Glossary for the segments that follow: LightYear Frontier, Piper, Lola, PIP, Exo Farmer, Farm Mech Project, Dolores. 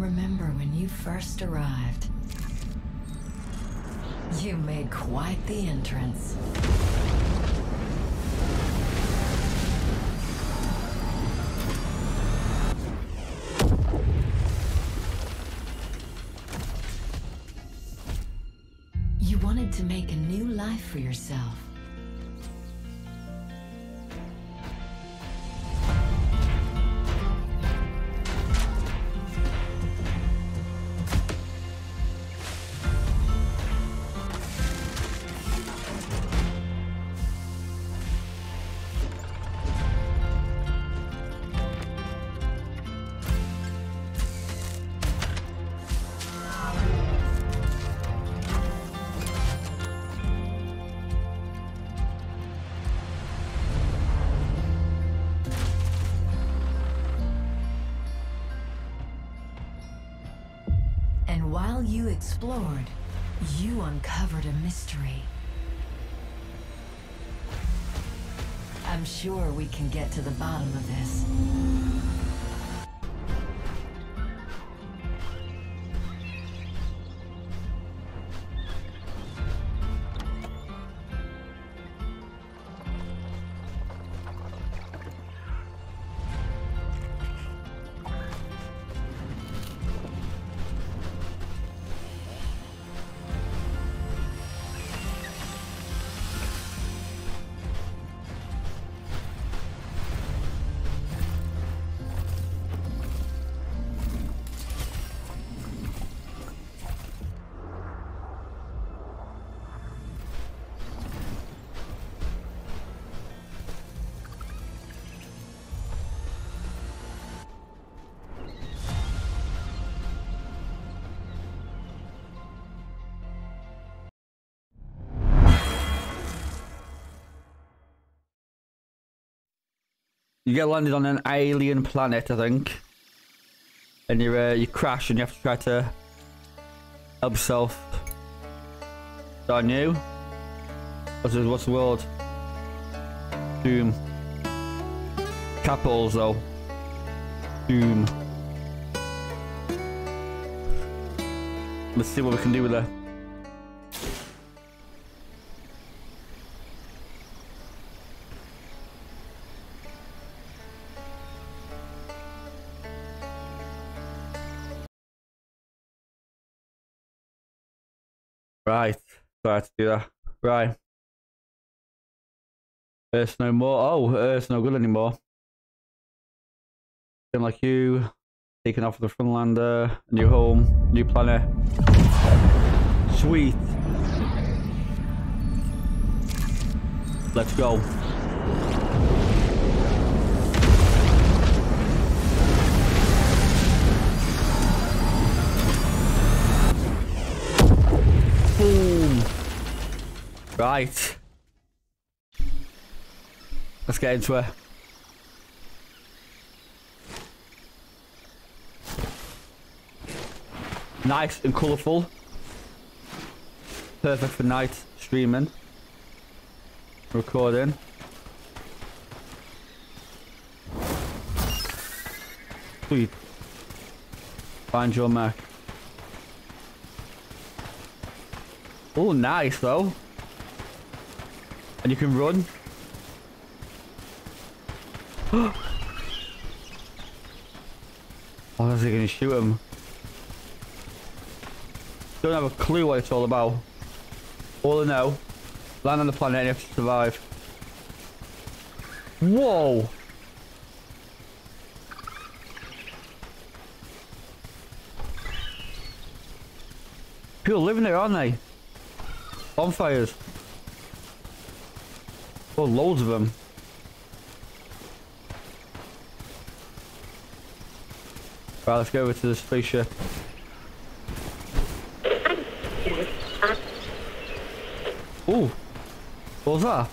remember when you first arrived. You made quite the entrance. You wanted to make a new life for yourself. While you explored, you uncovered a mystery. I'm sure we can get to the bottom of this. You get landed on an alien planet, I think, and you crash, and you have to try to help yourself. Is that new? What's the word? Doom. Capitals though. Doom. Let's see what we can do with her. Right, so I had to do that. Right. Earth's no more. Oh, Earth's no good anymore. Same like you. Taking off with the Frontlander. New home. New planet. Sweet. Let's go. Boom. Right. Let's get into it. Nice and colourful. Perfect for night streaming. Recording. Sweet. Find your mark. Oh, nice though. And you can run. Oh, how's he gonna shoot him? Don't have a clue what it's all about. All I know, land on the planet and you have to survive. Whoa! People living there, aren't they? Bonfires. Oh, loads of them. Right, let's go over to the spaceship. Ooh. What was that?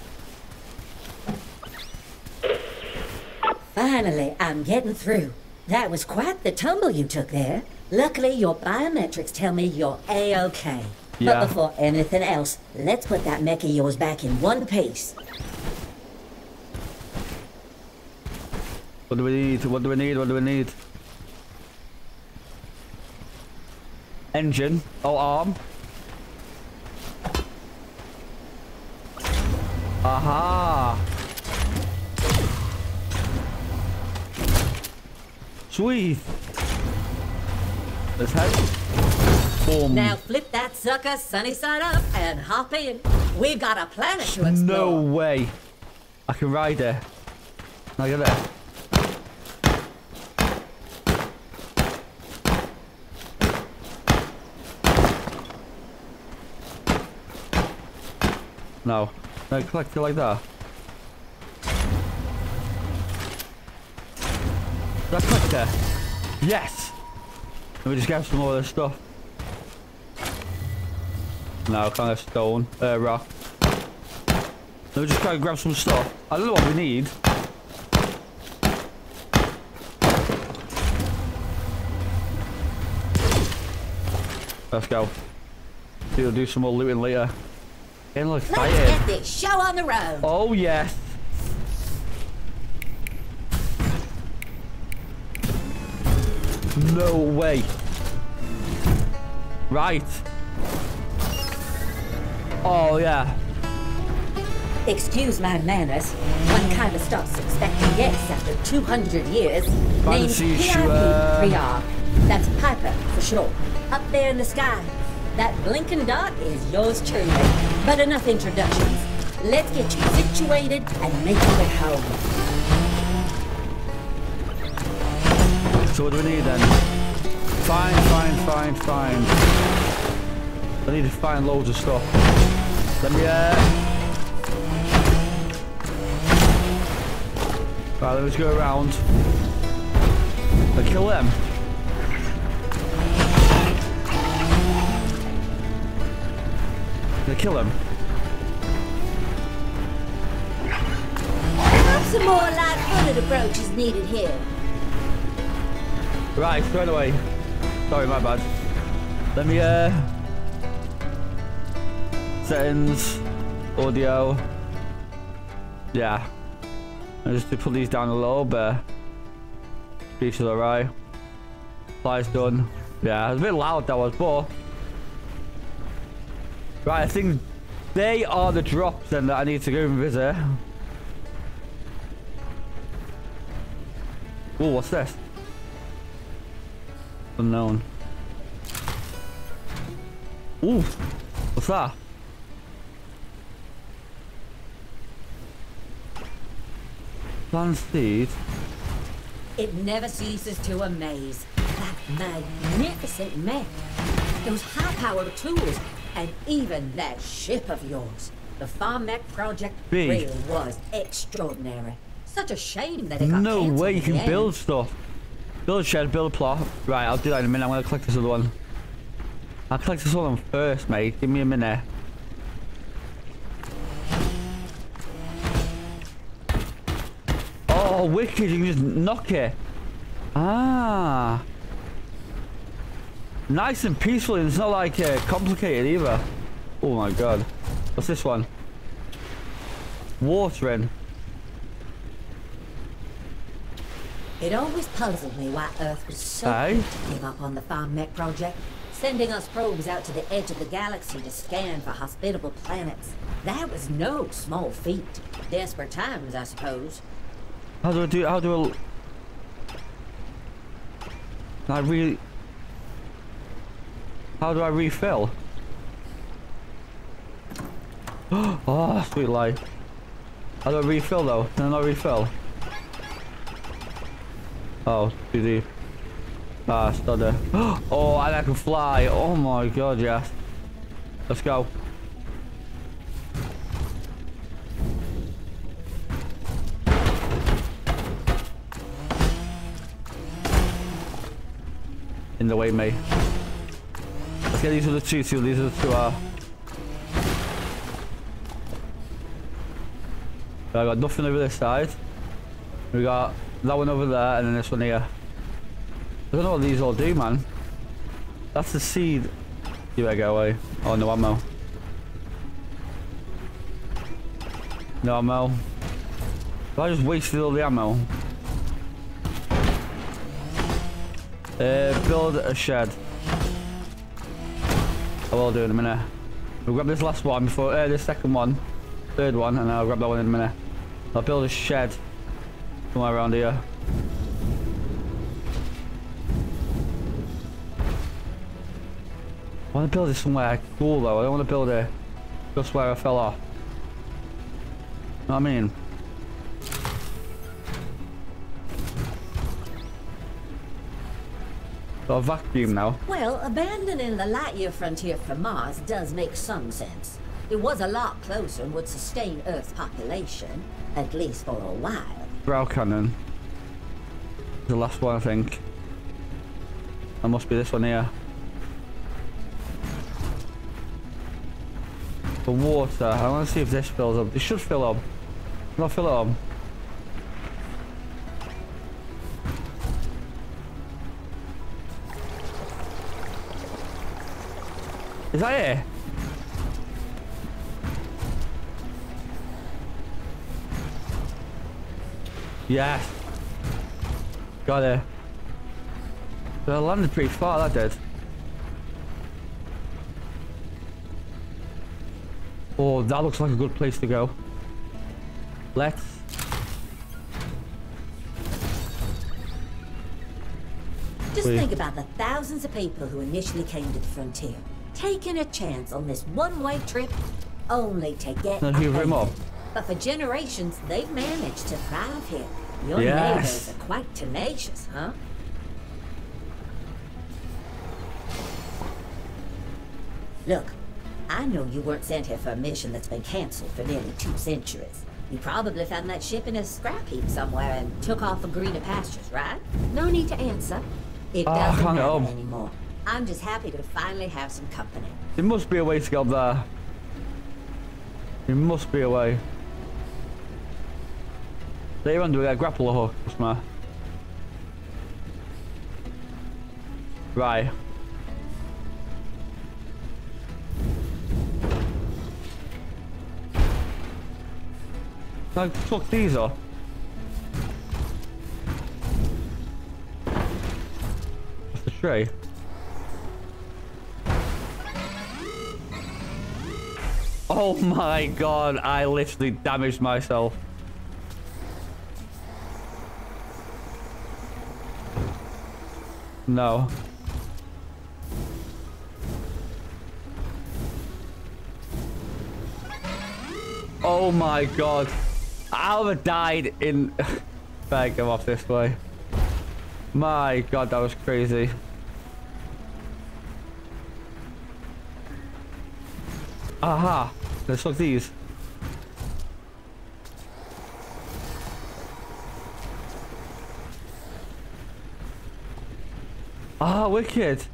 Finally, I'm getting through. That was quite the tumble you took there. Luckily, your biometrics tell me you're A-OK. Yeah. But before anything else, let's put that mech of yours back in one piece. What do we need? What do we need? What do we need? Engine. Oh, arm. Aha. Sweet. Let's head. Boom. Now flip that sucker sunny side up and hop in. We've got a planet to explore. No way. I can ride there. Now get there. No. No, collect it like that. Did I collect there? Yes! Let me just grab some more of this stuff. No, kind of stone. Rock. Let me just try and grab some stuff. I don't know what we need. Let's go. We'll do some more looting later. Let's get this show on the road. Oh yes. No way. Right. Oh yeah. Excuse my manners. One kind of stops expecting guests after 200 years. Fancy named PIP. That's Piper for short. Up there in the sky. That blinking dot is yours truly. But enough introductions. Let's get you situated and make you at home. So what do we need then? Find. I need to find loads of stuff. Let me, Right, let's go around. I'll kill them. Gonna kill him. Perhaps a more light-footed approach is needed here. Right, straight away. Sorry, my bad. Let me settings, audio. Yeah. I just put these down a little bit. Speech is alright. Fly's done. Yeah, it was a bit loud that was, but. Right, I think they are the drops then that I need to go and visit. Oh, what's this? Unknown. Ooh, what's that? Plant seed. It never ceases to amaze. That magnificent mech. Those high-powered tools. And even that ship of yours, the Farm Mech Project, really was extraordinary. Such a shame that it got cancelled. No way you can build stuff. Build a shed, build a plot. Right, I'll do that in a minute. I'm going to collect this other one. I'll collect this other one first, mate. Give me a minute. Oh, wicked. You can just knock it. Ah. Nice and peaceful, and it's not like complicated either. Oh my god. What's this one? Watering. It always puzzled me why Earth was so quick to give up on the Farm Mech Project, sending us probes out to the edge of the galaxy to scan for hospitable planets. That was no small feat. Desperate times, I suppose. How do I do? How do I really... How do I refill? Oh, sweet life. How do I refill though? Can I not refill? Oh, too deep. Ah, stutter. Oh, and I can fly. Oh my god, yes. Let's go. In the way, mate. Okay, these are the two, these are the two. I got nothing over this side. We got that one over there and then this one here. I don't know what these all do, man. That's the seed. You better go away. Oh, no ammo. No ammo. I just wasted all the ammo. Build a shed. I will do in a minute. We'll grab this last one before this second one, third one, and I'll grab that one in a minute. I'll build a shed somewhere around here. I want to build it somewhere cool though. I don't want to build it just where I fell off. You know what I mean? Got a vacuum now. Well, abandoning the light year frontier for Mars does make some sense. It was a lot closer and would sustain Earth's population, at least for a while. Brow cannon. The last one, I think. That must be this one here. For water, I want to see if this fills up. It should fill up. Not fill it up. Is that it? Yes. Got it. That landed pretty far, that did. Oh, that looks like a good place to go. Let's. Just think about the thousands of people who initially came to the frontier. Taking a chance on this one-way trip only to get up. But for generations, they've managed to thrive here. Your neighbors are quite tenacious, huh? Look, I know you weren't sent here for a mission that's been cancelled for nearly 2 centuries. You probably found that ship in a scrap heap somewhere and took off for greener pastures, right? No need to answer. It doesn't matter anymore. I'm just happy to finally have some company. There must be a way to go up there. There must be a way. They're under their grappler hook, trust me. Right. Can I fuck these up? That's the tray. Oh my god, I literally damaged myself. No. Oh my god. I would have died in... Better go off this way. My god, that was crazy. Aha! Let's look at these. Ah, wicked!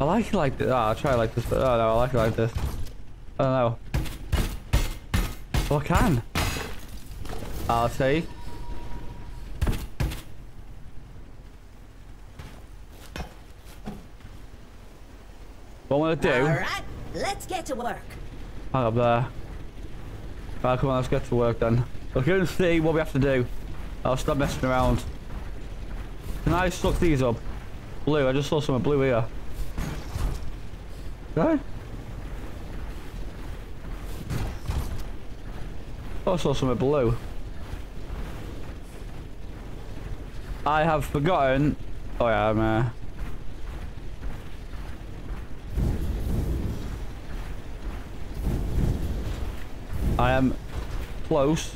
I like it like this. Ah, I try it like this, but oh no, I like it like this. I don't know. Oh, I can. I'll take. What I want to do? All right. Let's get to work. Hang up there. Right, come on, let's get to work then. Let's go and see what we have to do. I'll stop messing around. Can I suck these up? Blue, I just saw some blue here. Okay. I saw some blue. I have forgotten. Oh yeah, I'm I am close.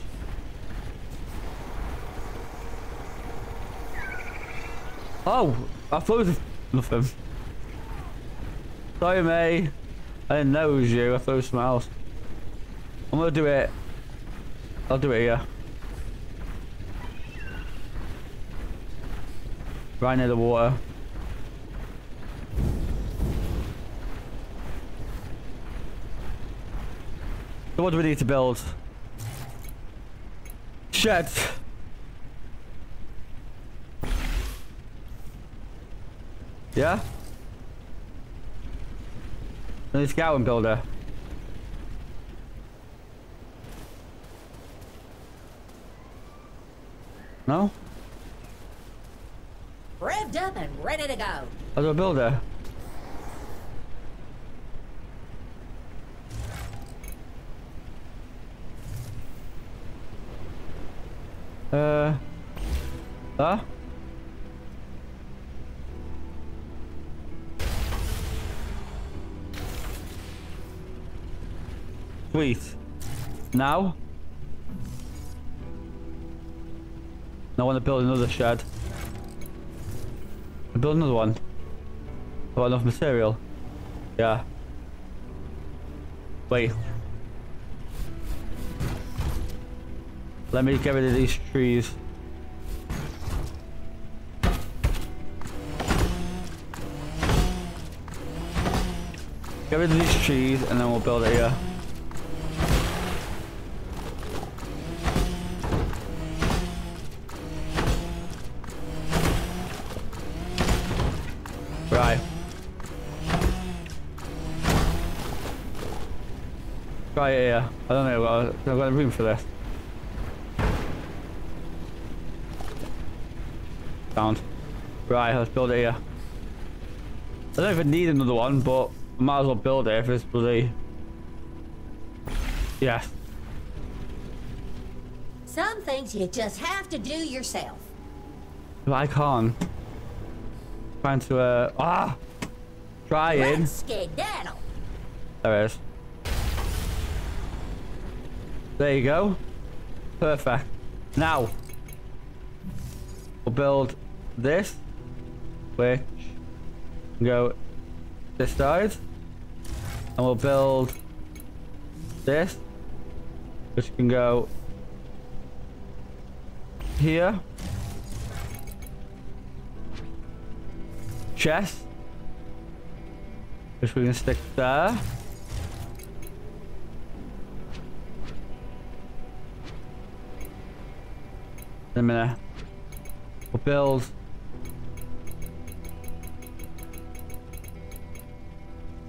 Oh, I floated nothing. Sorry, mate. I didn't know it was you. I thought it was something else. I'm gonna do it. I'll do it here. Right near the water. So what do we need to build? Shed. Yeah? I need to go out and build her. No? Revved up and ready to go. How do I build her? Da? Wait. Now? I want to build another shed. I'll build another one. I've got enough material. Yeah. Wait. Let me get rid of these trees. Get rid of these trees and then we'll build it here. Right. Right here. I don't know. I've got room for this. Down. Right, let's build it here. I don't even need another one, but I might as well build it if it's bloody. Yes. Some things you just have to do yourself. But I can't. Trying to trying. There it is. There you go. Perfect. Now we'll build this, which can go this side, and we'll build this, which can go here. Chest, which we can stick there. In a minute, we'll build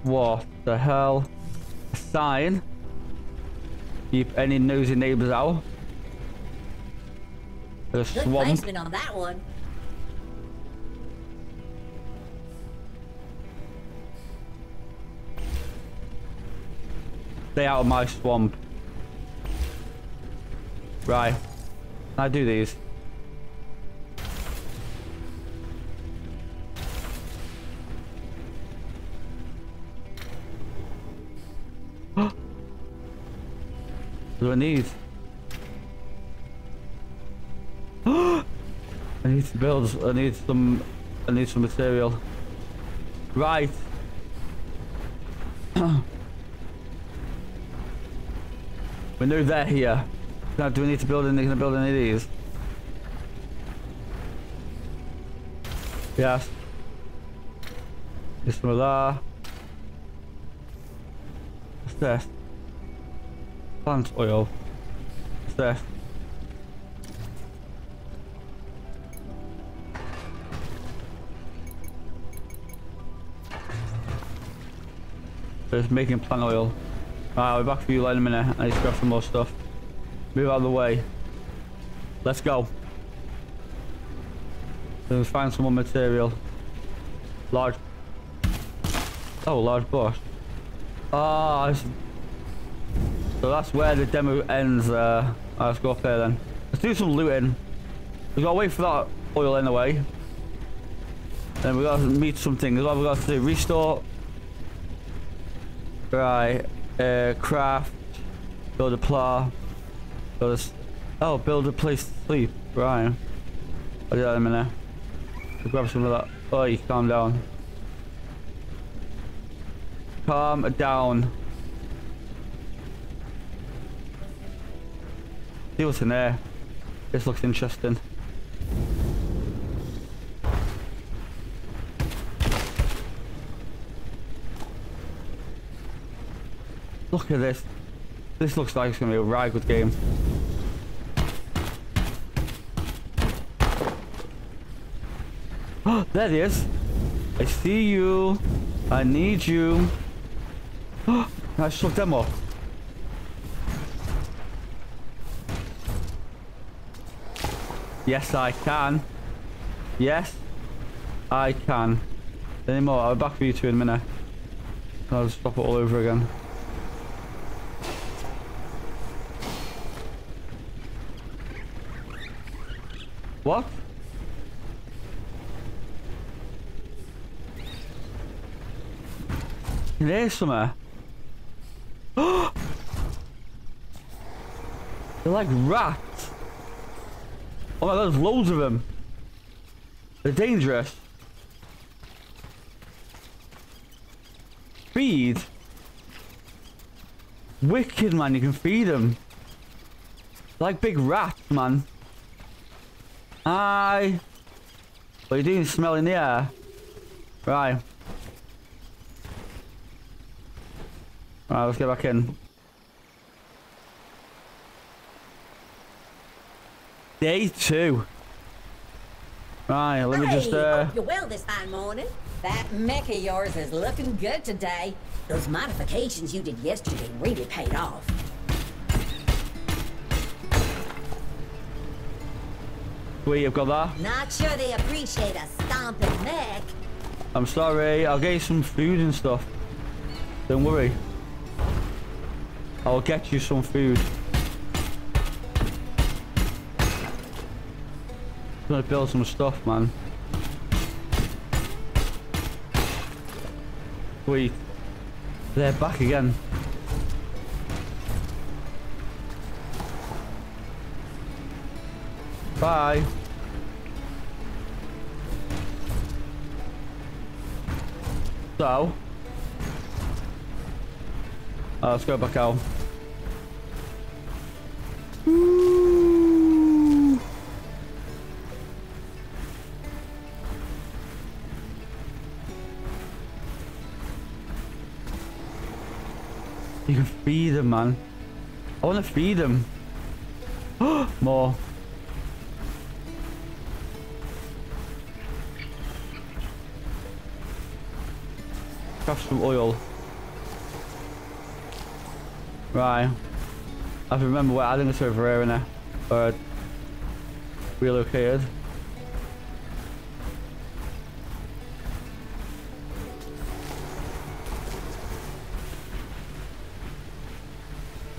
what the hell? A sign. Keep any nosy neighbors out. There's a swamp. Good placement on that one. Stay out of my swamp. Right. I do these. What do I need? I need to build. I need some material. Right. We know they're here. Now, do we need to build any? Can I build any of these? Yes. This one there. What's this? Plant oil. What's this? So it's making plant oil. Alright, we're back for you in a minute. I need to grab some more stuff. Move out of the way. Let's go. Let's find some more material. Large. Oh, large bush. Ah, so that's where the demo ends. Alright, let's go up there then. Let's do some looting. We've got to wait for that oil anyway. Then we've got to meet something. That's what we've got to do. Restore. Right. Craft, build a plow, build a place to sleep. Right, I'll do that in a minute. I'll grab some of that. Oh, you calm down. Calm down. See what's in there. This looks interesting. Look at this. This looks like it's going to be a right good game. Oh, there it is. I see you. I need you. Oh, I just looked them up. Yes, I can. Yes, I can. Anymore. I'll be back for you two in a minute. I'll just stop it all over again. What? Lees ze me. They're like rats. Oh my god, there's loads of them. They're dangerous. Feed. Wicked, man, you can feed them. They're like big rats, man. Hi. What are you doing smelling the air? Right. Alright, let's get back in. Day 2. Right, let me just hope you're well this fine morning. That mech of yours is looking good today. Those modifications you did yesterday really paid off. We have got that. Not sure they appreciate a stomping mech. I'm sorry, I'll get you some food and stuff. Don't worry. I'll get you some food. I'm gonna build some stuff, man. Wait. They're back again. Bye. So. Let's go back out. Ooh. You can feed them, man. I want to feed them. More. Craft some oil. Right. I have to remember where I think it's over here, innit? Or relocated.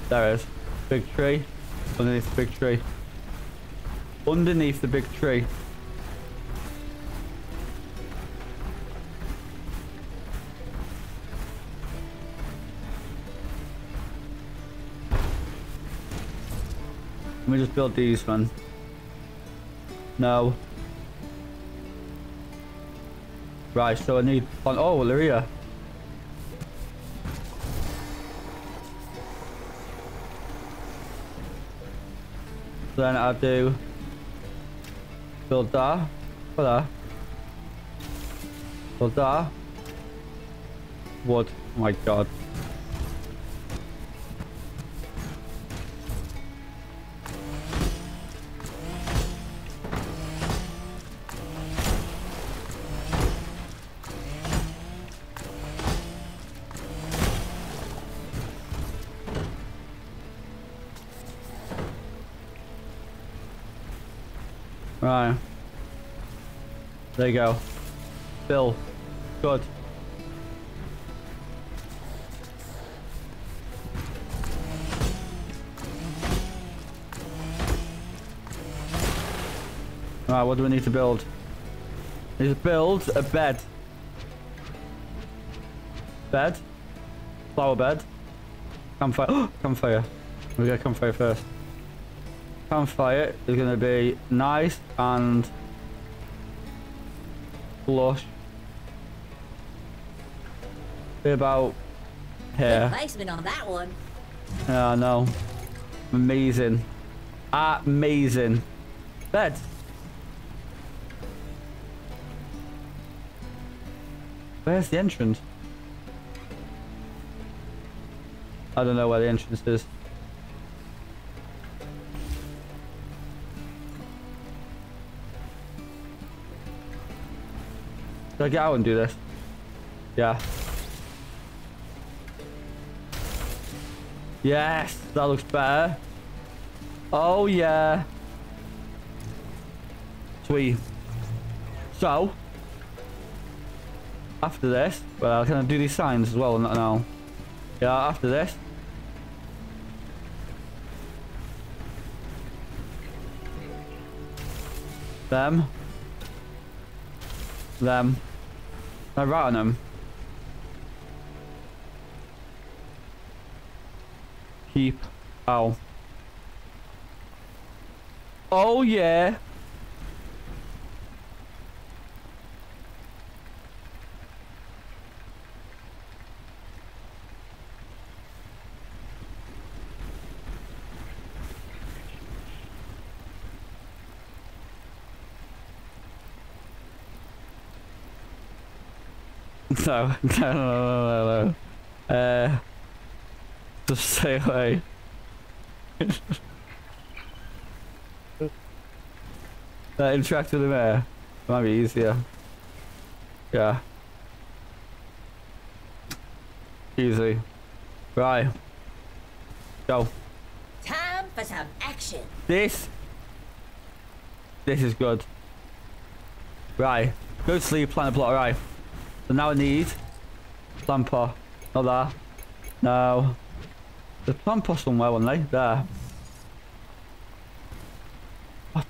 There it is. Big tree. Underneath the big tree. Underneath the big tree. Let me just build these, man. No. Right, so I need... Oh, well, they're here. Then I do... Build that. Build that. Build that. Wood. Oh my god. Right. There you go. Bill. Good. Alright, what do we need to build? We need to build a bed. Bed. Flower bed. Campfire. Campfire. We got campfire first. Campfire is going to be nice and lush. Be about here. Good placement on that one. Yeah, I know. Amazing. Amazing. Bed. Where's the entrance? I don't know where the entrance is. Should I get out and do this? Yeah. Yes, that looks better. Oh yeah. Sweet. So after this, well, can I do these signs as well? Not now. Yeah, after this. Them. No, right on them. Keep. Oh. Oh, yeah. No. Just stay away. Interact with him there. Might be easier. Yeah. Easy. Right. Go. Time for some action. This is good. Right. Go to sleep, plant a plot, right. So now I need plumper. Not that. No. There's plumper somewhere, wasn't they? There. What?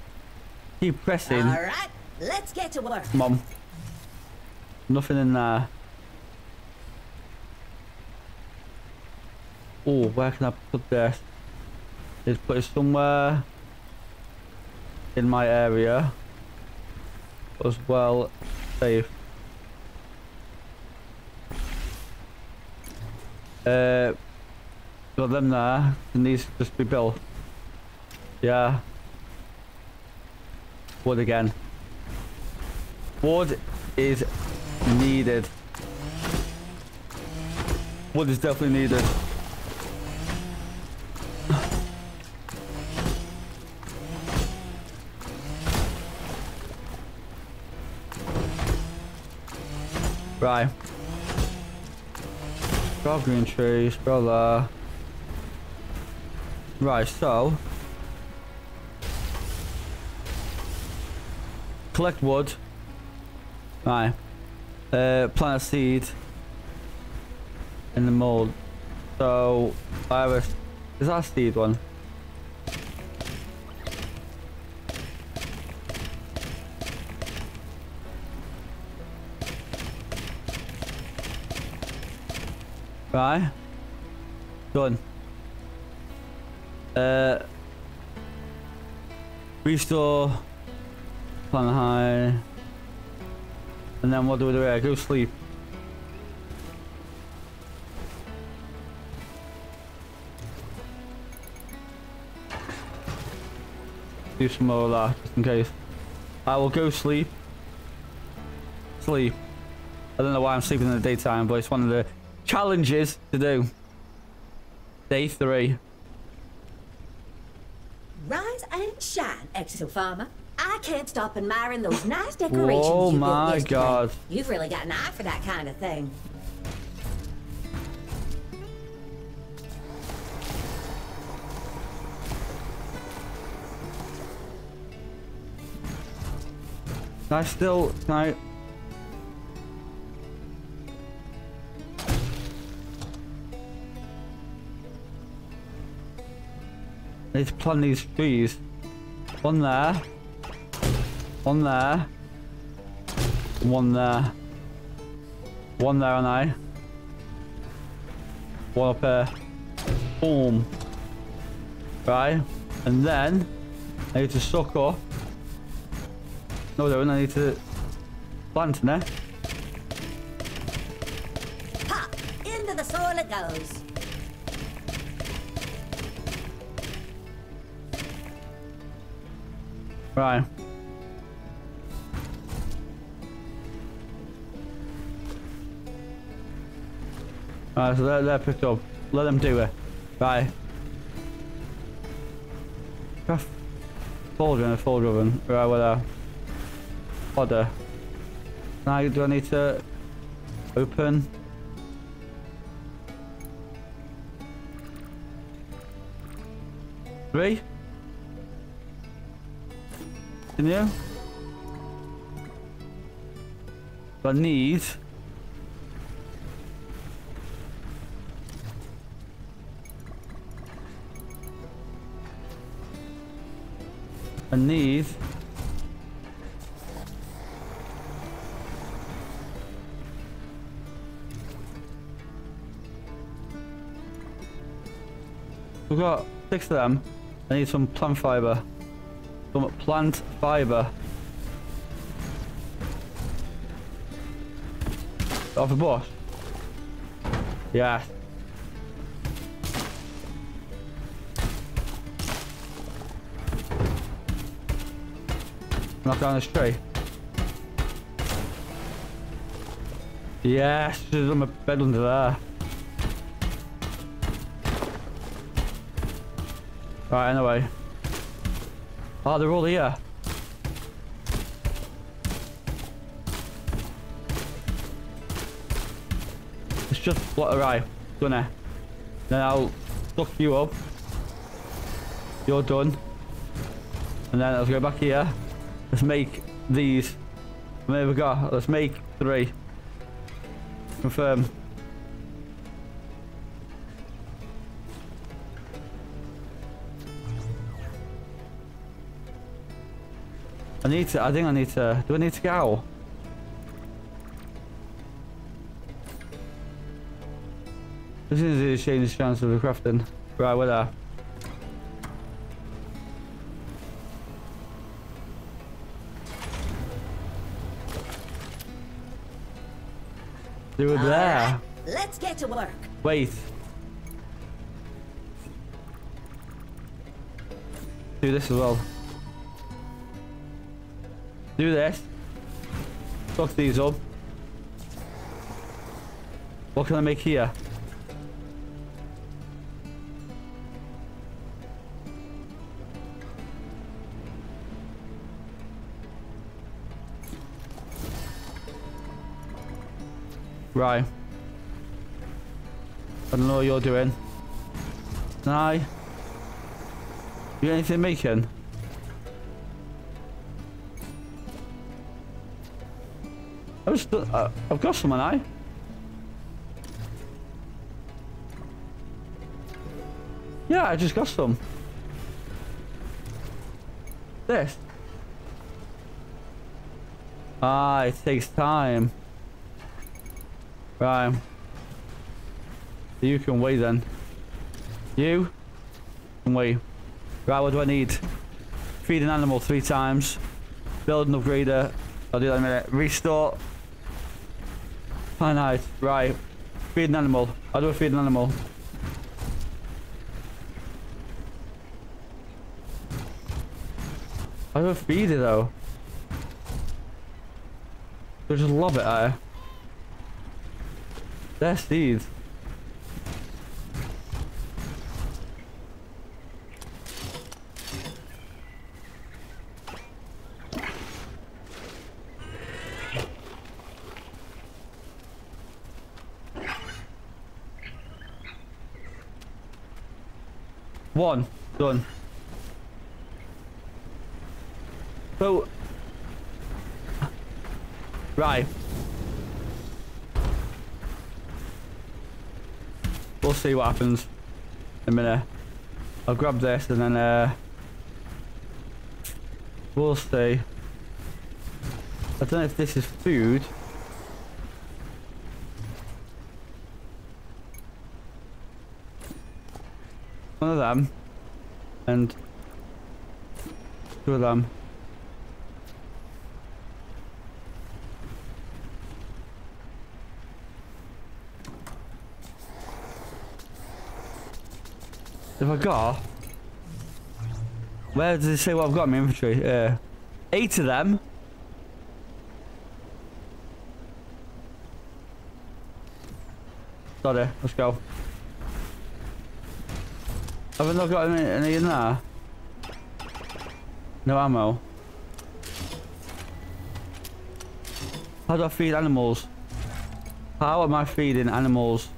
Keep pressing. Alright, let's get to work. Come on. Nothing in there. Oh, where can I put this? Just put it somewhere in my area. As well safe. Got them there, and these just be built. Yeah. Wood again. Wood is needed. Wood is definitely needed. Right. Grow green trees, grow there. Right, so collect wood. Right, plant a seed in the mold. So I have a. Is that a seed one? Right. Done. Restore. Plan high. And then what do we do here? Go sleep. Do some more of that, just in case. I will go sleep. Sleep. I don't know why I'm sleeping in the daytime, but it's one of the challenges to do. Day 3. Rise and shine, Exo Farmer. I can't stop admiring those nice decorations. Oh my God! You've really got an eye for that kind of thing. Can I? I need to plant these trees. One there. One there. One there. One there, and I. One up here. Boom. Right. And then I need to suck up. No, I don't. I need to plant in there. Pop! Into the soil it goes. Right. Alright, so they're picked up. Let them do it. Right. Craft folder and a folder oven. Right, whatever. Fodder. Now, do I need to open? Three? In here? I need We've got 6 of them. I need some plant fiber. Some plant fiber. Off a bush. Yeah. Knock down this tree. Yes, there's on my bed under there. Right, anyway. Oh, they're all here. It's just what arrived, done it. Then I'll suck you up. You're done. And then I'll go back here. Let's make these. There we go. Let's make 3. Confirm. I need to. I think I need to. Do I need to get out? This is a change chance of the crafting. Right, we're there. They were there. Right, let's get to work. Wait. Do this as well. Do this. Fuck these up. What can I make here? Right. I don't know what you're doing. Can I? You got anything making? I've got someone, I. Yeah, I just got some. This. Ah, it takes time. Right. You can wait then. You can wait. Right, what do I need? Feed an animal 3 times. Build an upgrader. I'll do that in a minute. Restore. Finite. Right. Feed an animal. How do I feed an animal? How do I feed it though? I just love it, I. Their seeds. One done. So right. We'll see what happens in a minute. I'll grab this and then we'll see. I don't know if this is food. One of them and 2 of them. If I got, where does it say what I've got in my inventory? 8 of them. Sorry, let's go. Have I not got any in there? No ammo. How do I feed animals? How am I feeding animals?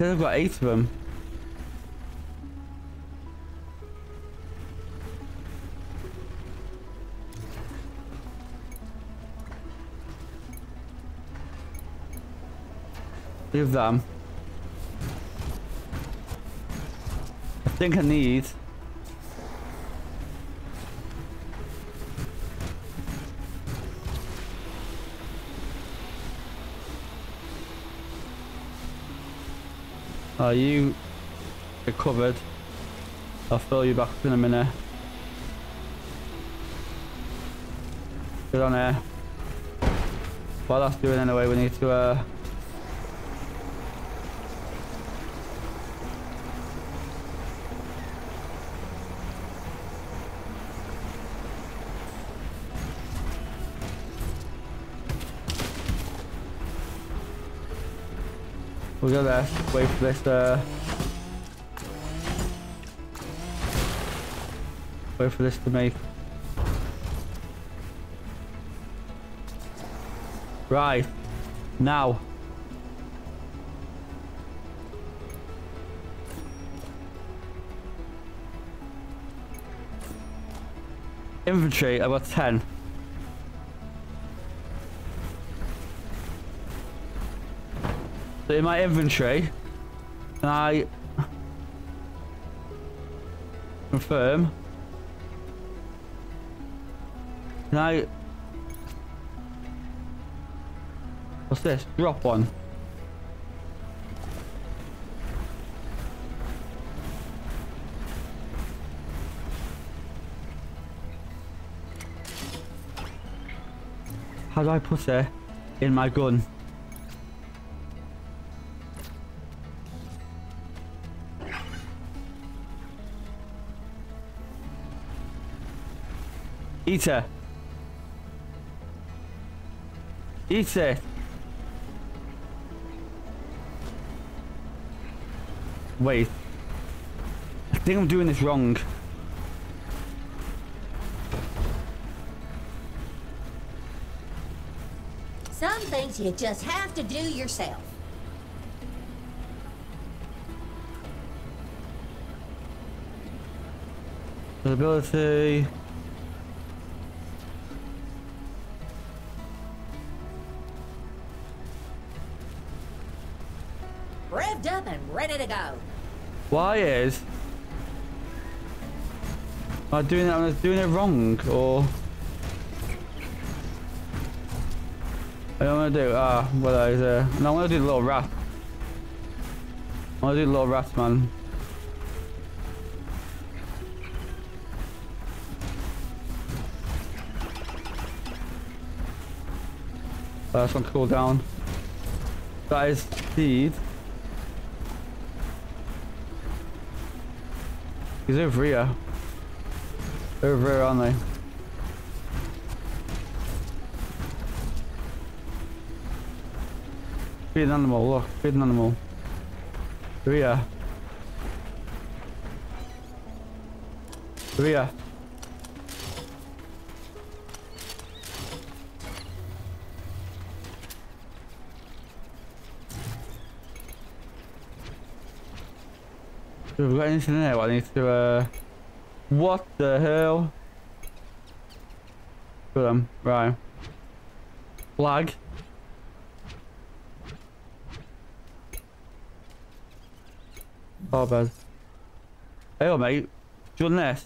I've got 8 of them. Leave them. I think I need. You are covered. I'll fill you back up in a minute. Get on here. While that's doing anyway, we need to we'll go there, wait for this to make. Right. Now. Infantry, I've got 10. So in my infantry, can I confirm? Can I? What's this? Drop one. How do I put it in my gun? Eat it. Eat it. Wait. I think I'm doing this wrong. Some things you just have to do yourself. Ability. Ready to go. Why is am I doing it? I'm doing it wrong, or I don't want to do I want to do the little rap. I want to do the little rap, man. That's on cooldown. That is speed. He's over here. Over here, aren't they? Feed an animal, look. Feed an animal. Over here. Over here. We've got anything in there. I need to. What the hell? Put them right. Flag. Oh, bad. Hey, mate. Doing this.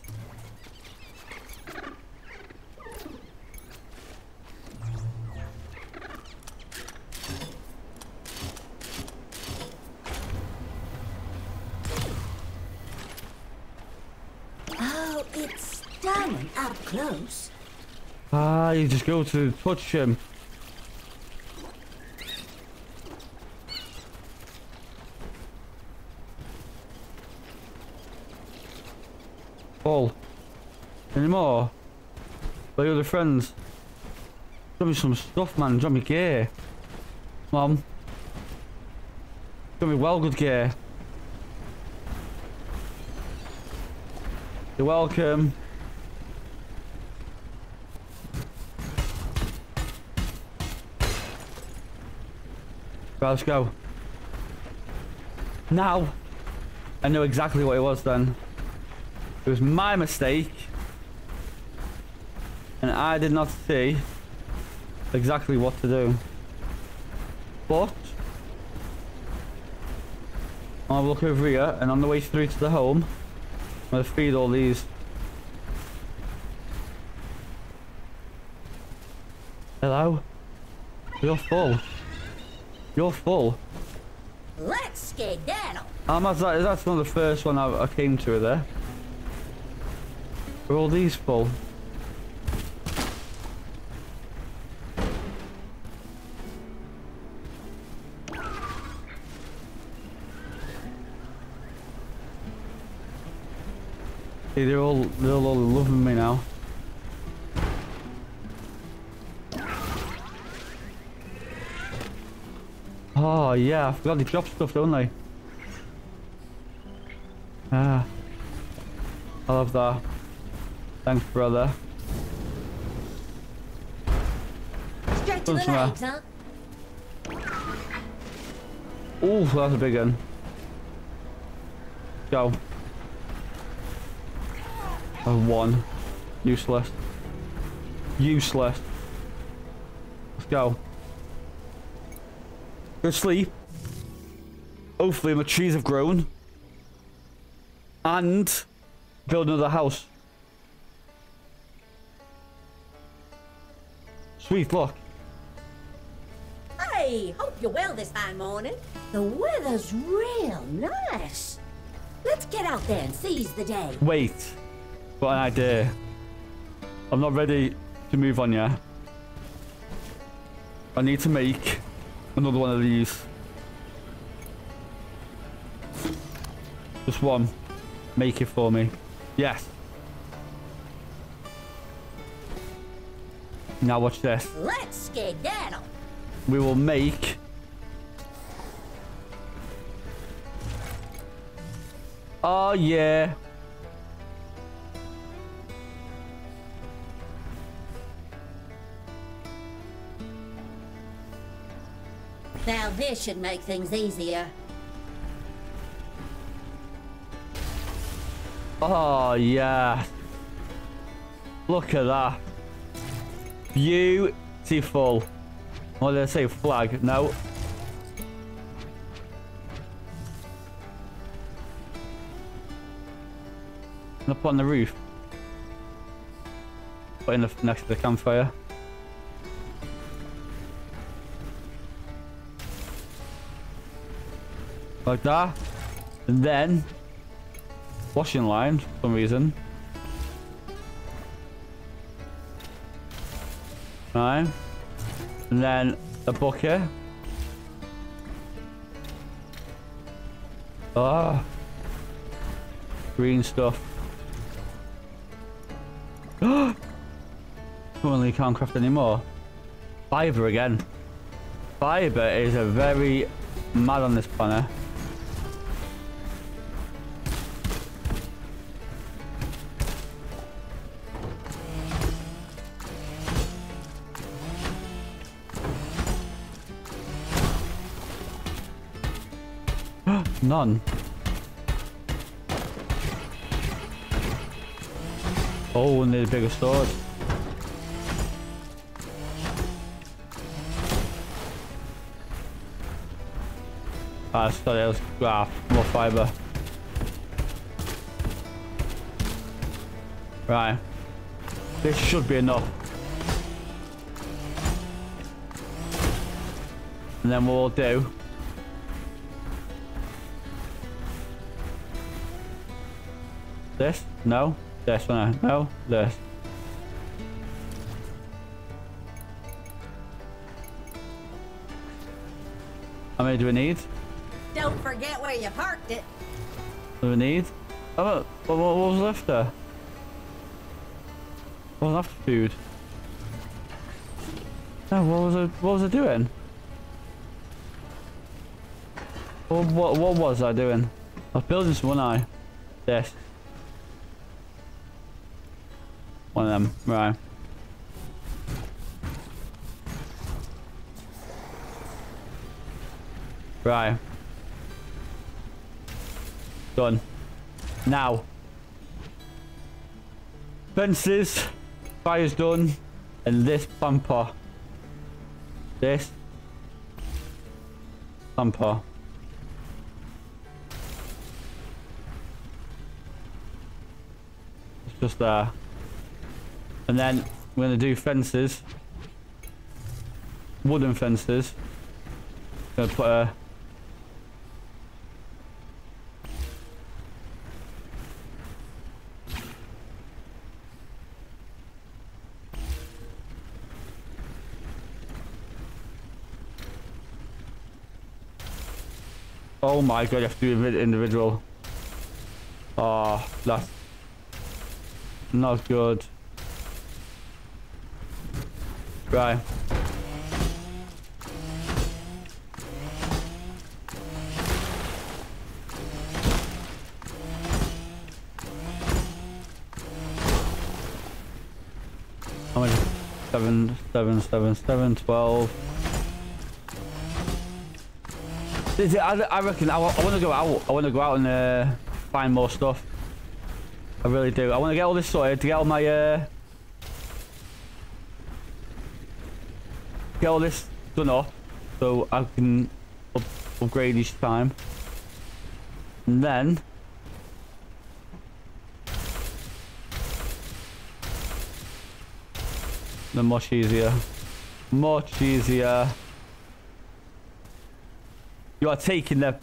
Close. Ah, you just go to touch him. Fall. Any more? By your other friends. Drop me some stuff, man. Drop me gear. Mom. Drop me well good gear. You're welcome. Right, let's go. Now, I know exactly what it was then. It was my mistake. And I did not see exactly what to do. But, I'll look over here and on the way through to the home, I'm going to feed all these. Hello? You're full. You're full. Let's skedaddle. That's one of the first one I came to there. Are all these full? See, they're all loving me now. Oh yeah, I forgot they drop stuff, don't they? Ah, I love that. Thanks, brother. Straight to the right, huh? Oh, that's a big one. Go. Oh, one. Useless. Useless. Let's go. Go sleep. Hopefully my trees have grown. And build another house. Sweet luck. Hey, hope you're well this fine morning. The weather's real nice. Let's get out there and seize the day. Wait. Got an idea. I'm not ready to move on yet. I need to make another one of these. Just one. Make it for me. Yes. Now watch this. Let's skedaddle. We will make oh yeah. Now this should make things easier. Oh yeah. Look at that. Beautiful. What did I say? Flag? No. Up on the roof. Put in the next to the campfire. Like that. And then washing line for some reason. Right. And then a bucket. Ah. Green stuff. Currently can't craft anymore. Fiber again. Fiber is a very mad on this planet. None. Oh, and there's a bigger sword. Ah, sorry, that was more fiber. Right. This should be enough. And then we'll do this, no, this one, no, this. How many do we need? Don't forget where you parked it. Do we need? Oh, what was left there? What was after food? No, what was I doing? What was I doing? I was building some, wasn't I? This. One of them, right. Right. Done. Now. Fences. Fire's done. And this bumper. This. Bumper. It's just there. And then we're going to do fences. Wooden fences. Going to put a Oh my god, I have to be individual. Oh, that's not good. Right. How many? 7, 7, 7, 7, 12. I reckon I want to go out. I want to go out and find more stuff. I really do. I want to get all this sorted, to get all my get all this done up, so I can upgrade each time. And then they're much easier. Much easier. You are taking the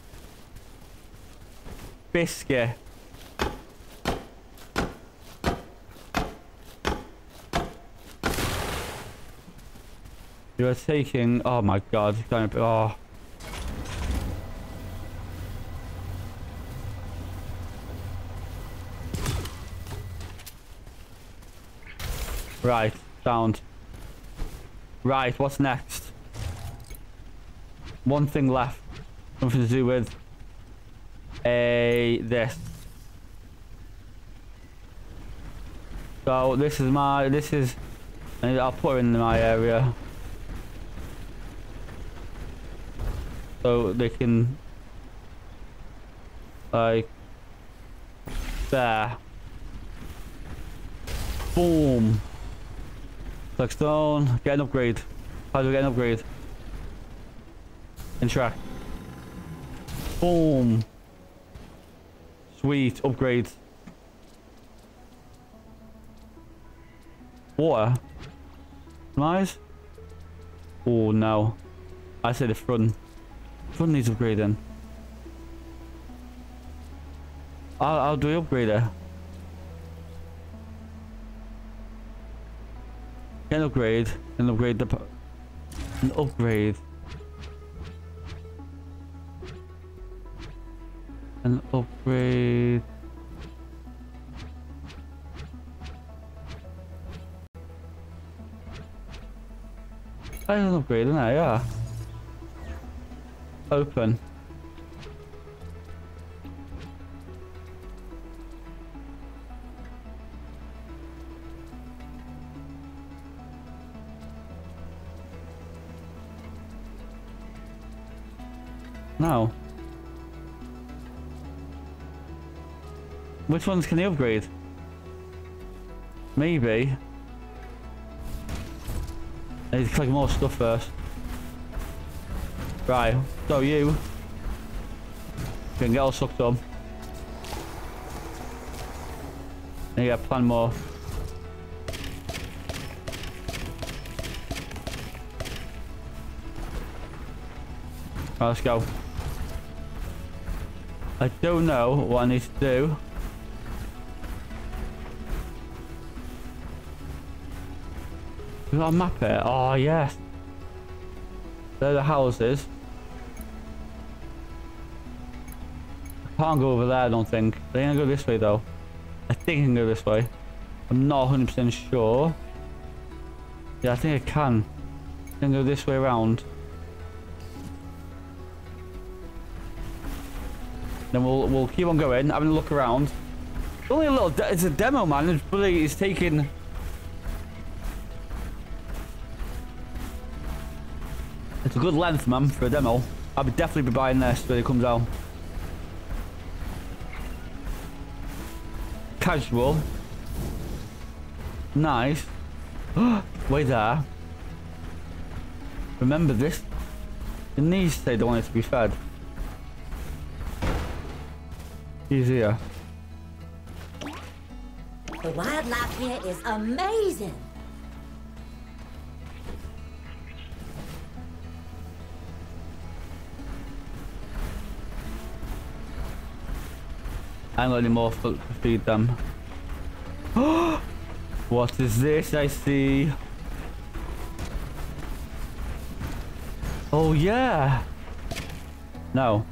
biscuit. You are taking. Oh my god! Oh. Right. Sound. Right. What's next? One thing left. Something to do with this. So this is my, this is, and I'll put it in my area so they can, like, there. Boom. Black stone. Get an upgrade. How do we get an upgrade? Interact. Boom. Sweet. Upgrade. Water. Nice. Oh, no. I say the front. Front needs upgrading. I'll do the upgrader. Can upgrade. And upgrade the... An upgrade. And upgrade. I didn't upgrade, didn't I? Yeah. Open. Now. Which ones can they upgrade? Maybe. I need to collect more stuff first. Right, so you can get all sucked up. And you gotta plan more. Right, let's go. I don't know what I need to do. We got a map here. Oh, yes. There are the houses. I can't go over there, I don't think. I think I can go this way, though. I think I can go this way. I'm not 100% sure. Yeah, I think I can. I can go this way around. Then we'll keep on going, having a look around. It's only a little... It's a demo, man. It's bloody... It's taking... It's a good length, man, for a demo. I'll definitely be buying this when it comes out. Casual. Nice. Way there. Remember this. The knees say they want it to be fed. Easier. The wildlife here is amazing. I ain't got any more food to feed them. What is this I see? Oh yeah! No.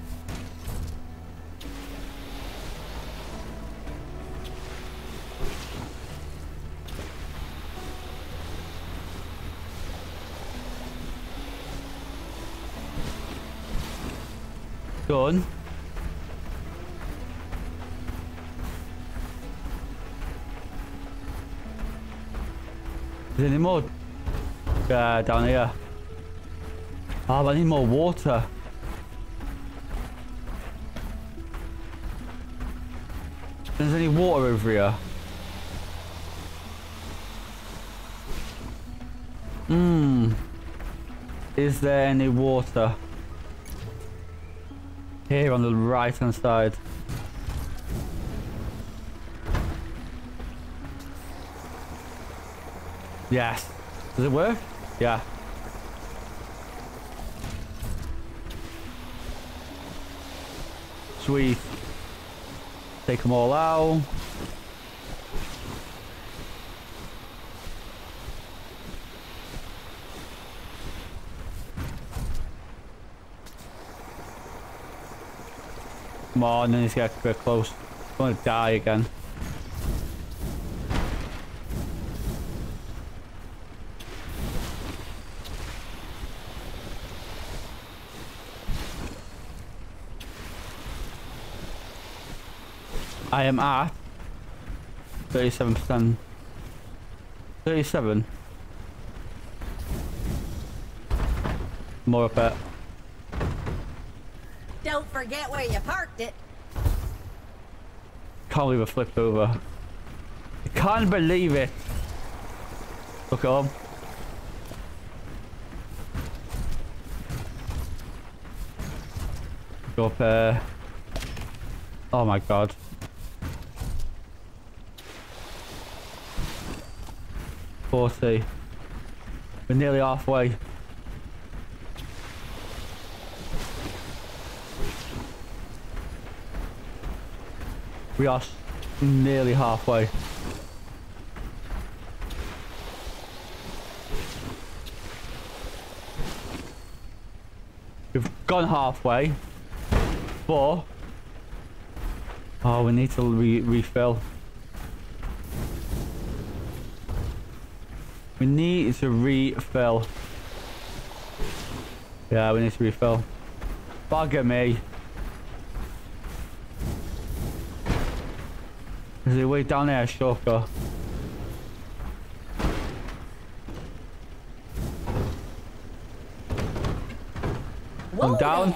Gone. Is there any more down here? Ah, but I need more water. There's any water over here. Is there any water? Here on the right hand side. Yes. Does it work? Yeah. Sweet. Take them all out. Come on, then he's got a bit close. I'm gonna die again. I am at 37%. 37. More up it. Don't forget where you parked it. Can't believe I flipped over. I can't believe it. Look on. Go up there. Oh my god. We're nearly halfway. We are nearly halfway. We've gone halfway. But oh, we need to refill. We need to refill. Yeah, we need to refill. Bugger me. Is there a way down there, Shoka? I'm down.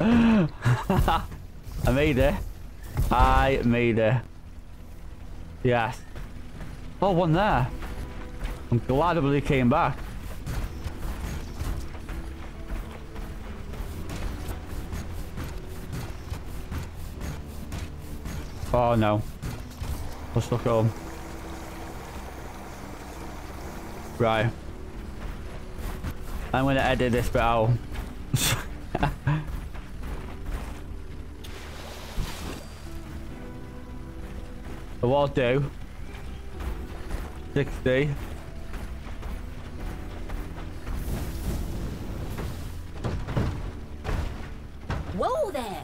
I made it. I made it. Yes. Oh, one there. I'm glad I really came back. Oh no. Let's look at home. Right. I'm gonna edit this bit out. So what I'll do. 60. Whoa there!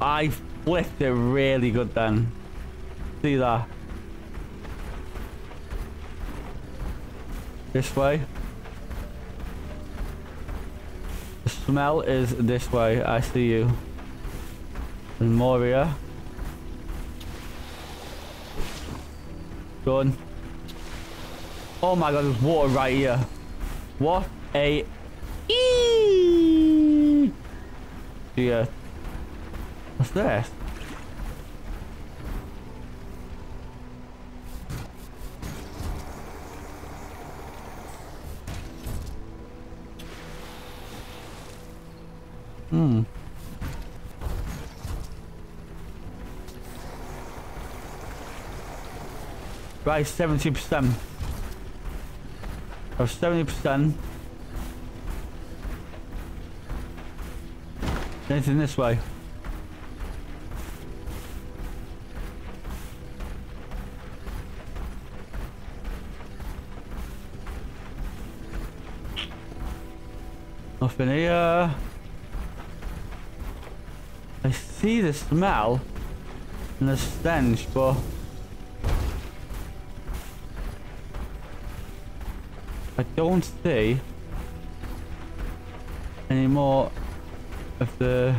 I flipped it really good then. See that? This way. The smell is this way. I see you. There's more here. Done. Oh my god, there's water right here. What a yeah. What's this? Right, 70%. 70%. Anything this way? Nothing here. I see the smell and the stench, but I don't see any more of the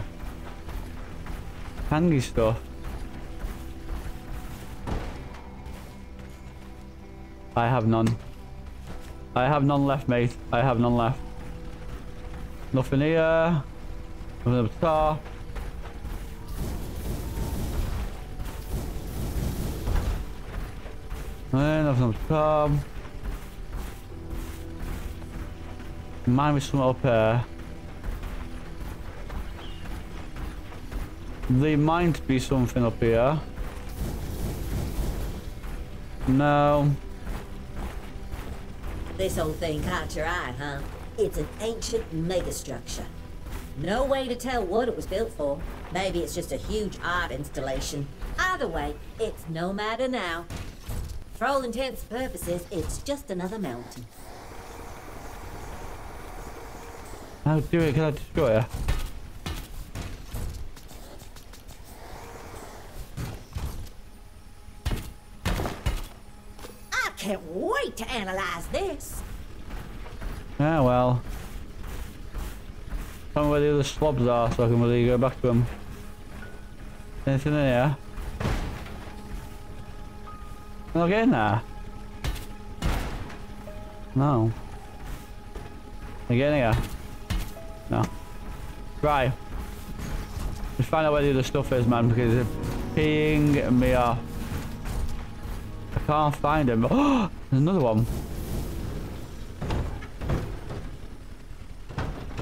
handy stuff. I have none. I have none left, mate. I have none left. Nothing here. Nothing up top. Nothing up top. Mine with something up here. There might be something up here. No. This old thing caught your eye, huh? It's an ancient megastructure. No way to tell what it was built for. Maybe it's just a huge art installation. Either way, it's no matter now. For all intents and purposes, it's just another mountain. How do it? Can I destroy her? I can't wait to analyze this. Ah, well. I don't know where the other slobs are, so I can really go back to them. Anything in here? I'm not getting there. No. I'm getting here. No. Right. Let's find out where the other stuff is, man, because it's peeing me off. I can't find him. Oh, there's another one.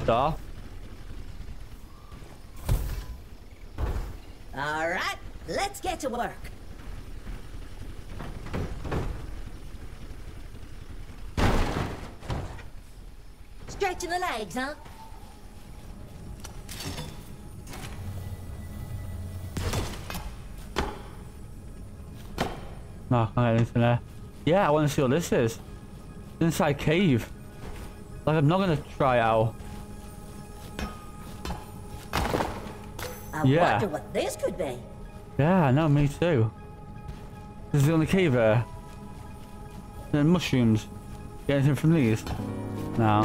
Star. All right, let's get to work. Stretching the legs, huh? No, I can't get anything there. Yeah, I want to see what this is. Inside cave. Like, I'm not going to try out. I wonder what this could be. Yeah, I know, me too. This is the only cave there. Then mushrooms. Get anything from these? No.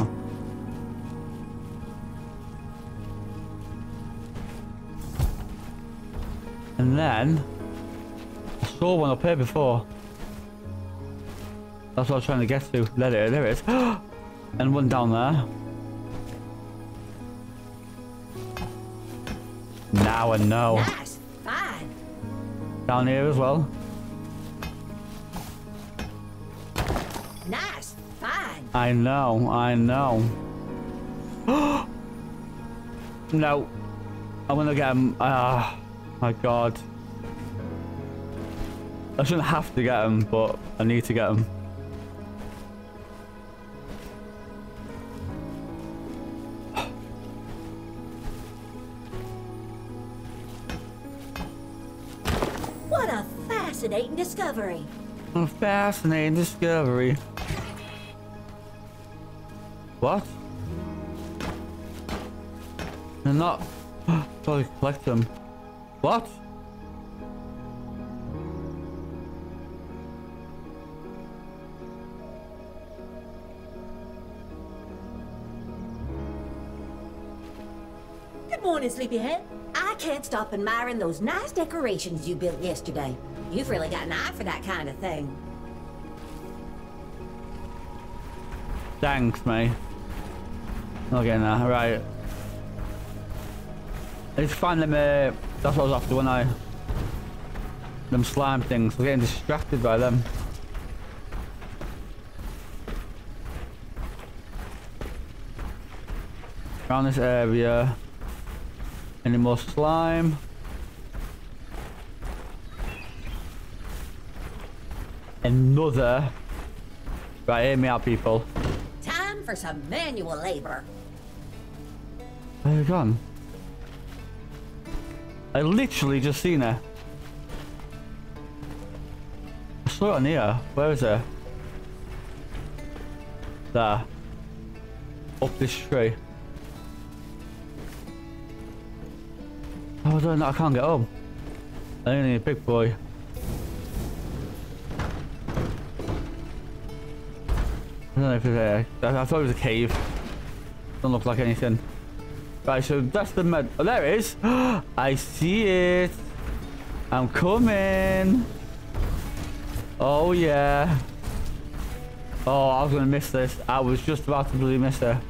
And then... I saw one up here before. That's what I was trying to get to. There it is. And one down there. Now I know. Nice. Fine. Down here as well. Nice. Fine. I know. I know. No. I'm gonna get him. Ah, my God. I shouldn't have to get them, but I need to get them. What a fascinating discovery. A fascinating discovery. What? They're not... Probably collect them. What? Morning, sleepyhead. I can't stop admiring those nice decorations you built yesterday. You've really got an eye for that kind of thing. Thanks, mate. Okay, now, right. Let's find them. That's what I was after, wasn't I? Them slime things. We're getting distracted by them. Around this area. Any more slime? Another. Right, hear me out, people. Time for some manual labor. Where are you gone? I literally just seen her. I saw it on here. Where is her? There. Up this tree. Oh, I don't know, I can't get up. I only need a big boy. I don't know if it's there. I thought it was a cave. Doesn't look like anything. Right, so that's the med. Oh, there it is. I see it. I'm coming. Oh, yeah. Oh, I was going to miss this. I was just about to bloody miss her.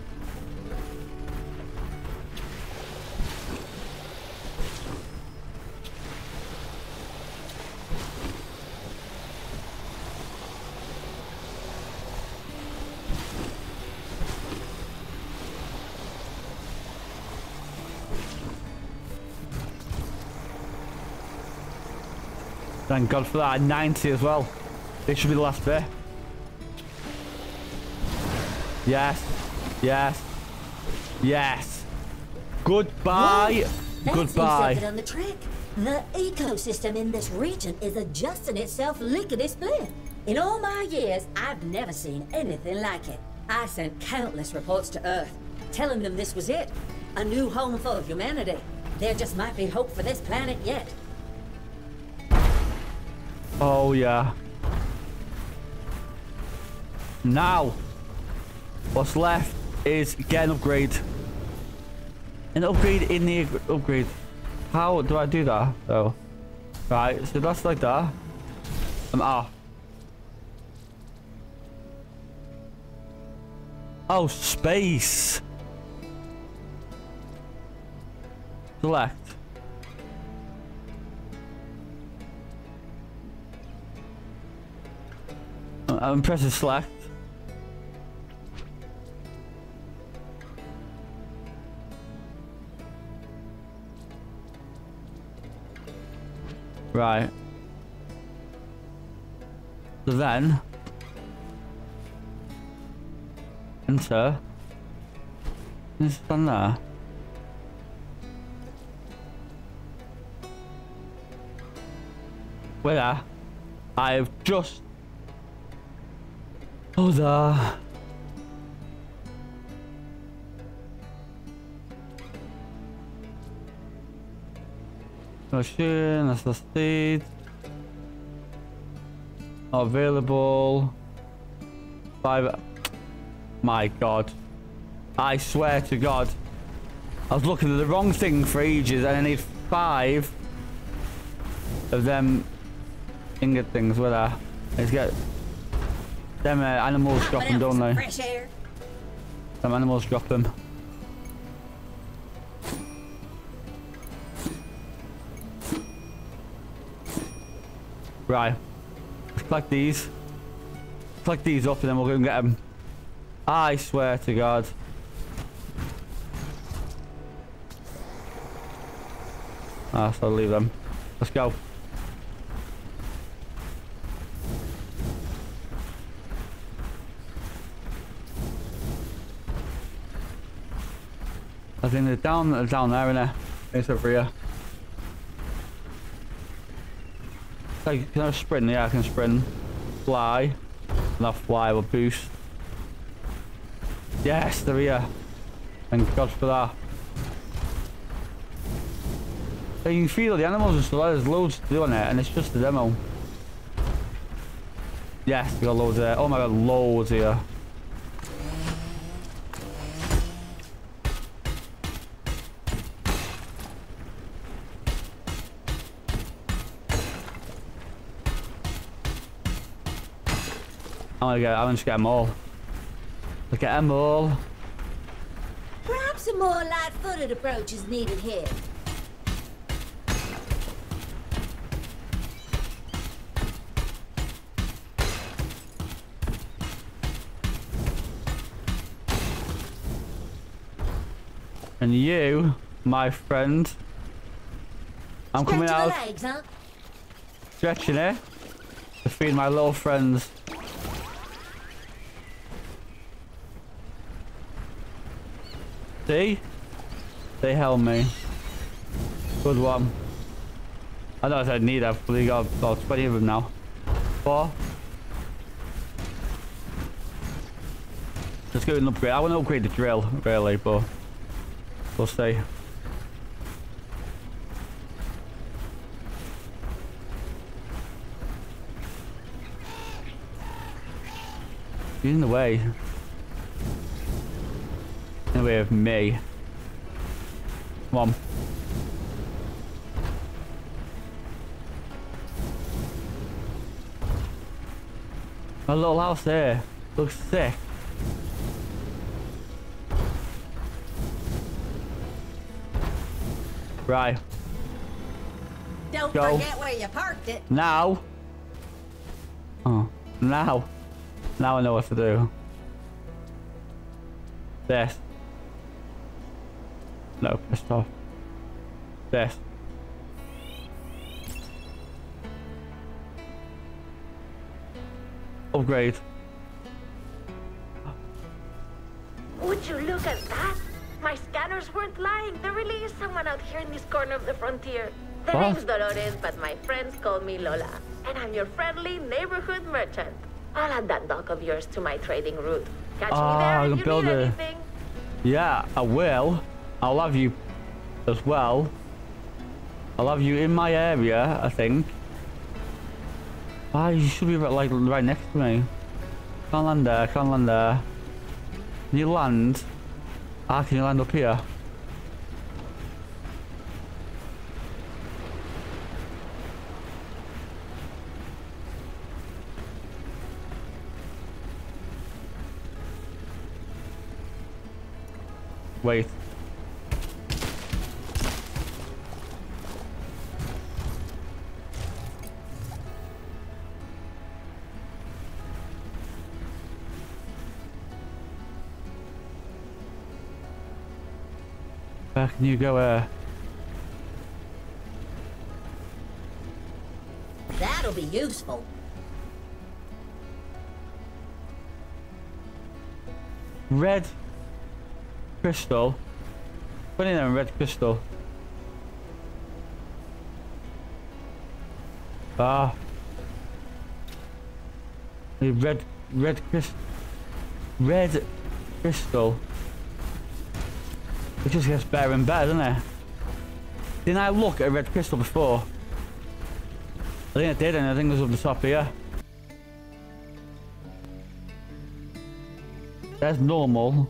Thank God for that. 90 as well. This should be the last bit. Yes. Yes. Yes. Goodbye. Whoa, goodbye. On the track. The ecosystem in this region is adjusting itself lickety-split. In all my years, I've never seen anything like it. I sent countless reports to Earth, telling them this was it. A new home for humanity. There just might be hope for this planet yet. Oh, yeah. Now, what's left is get an upgrade. An upgrade in the upgrade. How do I do that, though? Right, so that's like that. I'm off. Oh, space. Select. I'm pressing select. Right. So then enter. Is it on there? Where? I've just. Oh, there. Machine, that's the seed. Available. 5. My God. I swear to God. I was looking at the wrong thing for ages, and I need 5 of them ingot things with her. Let's get. Them animals drop them, don't they? Them animals drop them. Right. Let's collect these. Collect these up and then we'll go and get them. I swear to God. Ah, so I'll leave them. Let's go. I think they're down there, innit? It's over here. Like, can I sprint? Yeah, I can sprint. Fly. Not fly, but boost. Yes, they're here. Thank God for that. So you can feed all the animals and stuff. There's loads to do on it, and it's just a demo. Yes, we got loads there. Oh my God, loads here. I'm gonna just get them all. Look at them all. Perhaps a more light-footed approach is needed here. And you, my friend, I'm coming out, legs, huh? Stretching it to feed my little friends. See? They held me. Good one. I don't know if I need that, but we got about 20 of them now. 4. Let's go and upgrade. I want to upgrade the drill, really, but we'll see. He's in the way. In the way of me. Come on. My little house there looks sick. Right. Don't forget where you parked it. Now. Oh, now. Now I know what to do. This. No, pissed off. This. Upgrade. Would you look at that? My scanners weren't lying. There really is someone out here in this corner of the frontier. The name's Dolores, but my friends call me Lola. And I'm your friendly neighborhood merchant. I'll add that dock of yours to my trading route. Catch me there if you need anything. Yeah, I will. I'll have you as well. I'll have you in my area, I think. Ah, you should be like right next to me. Can't land there, can't land there. Can you land? Ah, can you land up here? Wait. Where can you go? That'll be useful. Red crystal. Put in a red crystal. Ah. Red crystal. It just gets better and better, doesn't it? Didn't I look at red crystal before? I think I did, and I think it was up the top here. That's normal.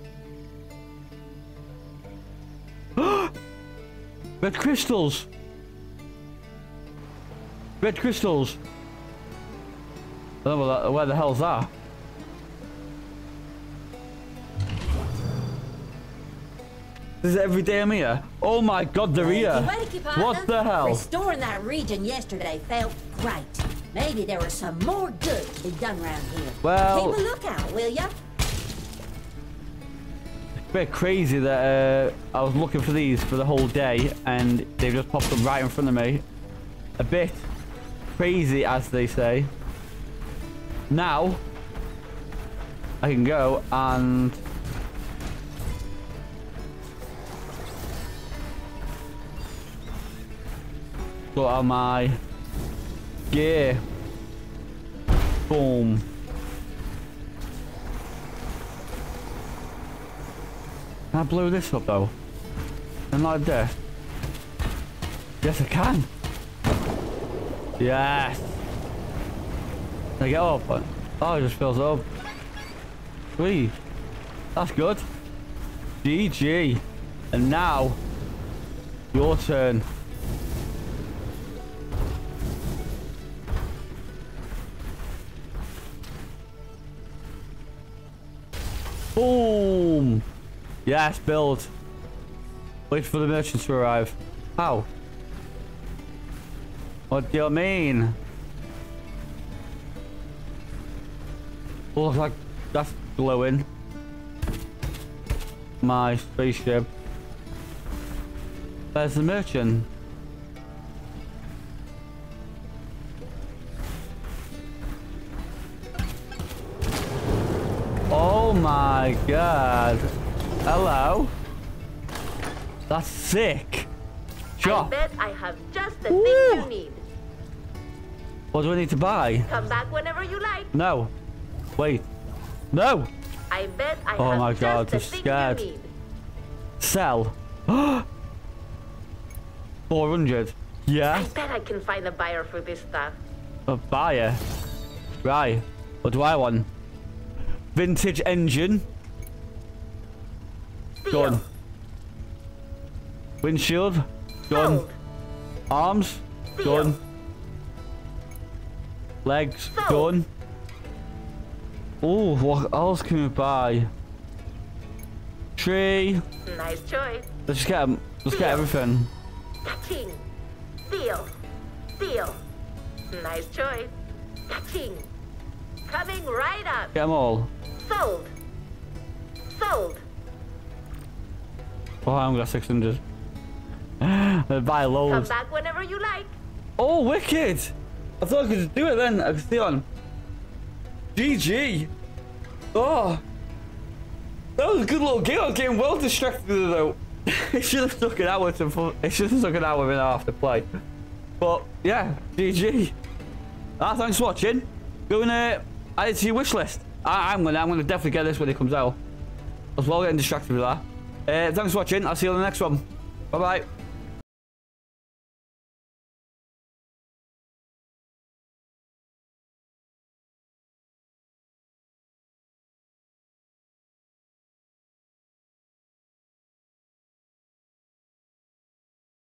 Red crystals! Red crystals! I don't know where the hell's that? This is every day I'm here. Oh my god, they're here. What the hell? Restoring that region yesterday felt great. Maybe there was some more good to be done around here. Well, keep a lookout, will ya? It's a bit crazy that I was looking for these for the whole day and they've just popped up right in front of me. A bit crazy, as they say. Now I can go and go out my gear. Boom. Can I blow this up though? And like this? Yes, I can. Yes. Can I get up? Oh, it just fills up. Sweet. That's good. GG. And now, your turn. Boom! Yes, build. Wait for the merchants to arrive. How? What do you mean? Looks like that's glowing. My spaceship. There's the merchant. Oh my god. Hello. That's sick. Shop. I bet I have just the thing you need. What do I need to buy? Come back whenever you like. No. Wait. No. I bet I have my god, just the thing you need. Sell. 400. Yeah. I bet I can find a buyer for this stuff. A buyer? Right. What do I want? Vintage engine. Done. Windshield. Gone. No. Arms. Gone. No. Legs. No. Gone. Oh, what else can we buy? Tree. Nice choice. Let's just get them. Let's get everything. Ka-ching. Deal. Deal. Nice choice. Ka-ching. Coming right up. Get them all. Sold. Sold. Oh, I only got 600. Buy loads. Come back whenever you like. Oh, wicked! I thought I could just do it then. I could stay on. GG. Oh, that was a good little game. I was getting well distracted though. It should have took an hour to. It should have took an hour and a half to play. But yeah, GG. Ah, thanks for watching. Go and add it to your wish list. I'm gonna definitely get this when it comes out. I was well getting distracted with that. Thanks for watching. I'll see you on the next one. Bye bye.